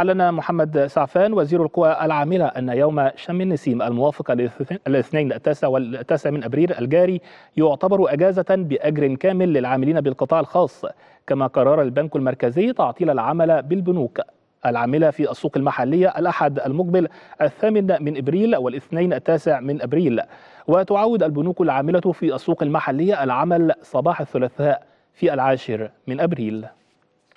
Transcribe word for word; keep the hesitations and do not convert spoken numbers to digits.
أعلن محمد سعفان وزير القوى العاملة أن يوم شم النسيم الموافق الاثنين التاسع والتاسع من أبريل الجاري يعتبر أجازة بأجر كامل للعاملين بالقطاع الخاص، كما قرر البنك المركزي تعطيل العمل بالبنوك العاملة في السوق المحلية الأحد المقبل الثامن من إبريل والاثنين التاسع من أبريل. وتعود البنوك العاملة في السوق المحلية العمل صباح الثلاثاء في العاشر من أبريل.